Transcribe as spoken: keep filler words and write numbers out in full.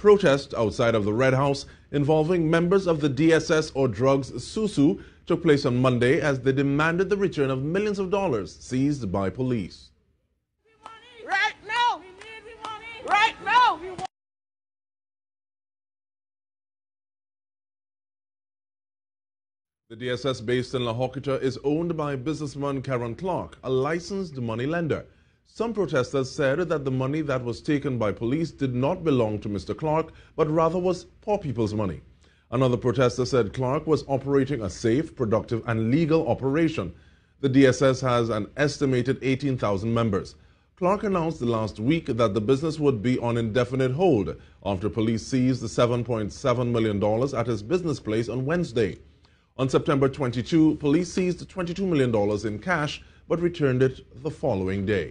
protest outside of the Red House involving members of the D S S or Drugs Sou-Sou took place on Monday as they demanded the return of millions of dollars seized by police. The D S S based in La Horquetta is owned by businessman Kerron Clarke, a licensed moneylender. Some protesters said that the money that was taken by police did not belong to Mister Clarke, but rather was poor people's money. Another protester said Clarke was operating a safe, productive and legal operation. The D S S has an estimated eighteen thousand members. Clarke announced last week that the business would be on indefinite hold after police seized the seven point seven million dollars at his business place on Wednesday. On September twenty-second, police seized twenty-two million dollars in cash, but returned it the following day.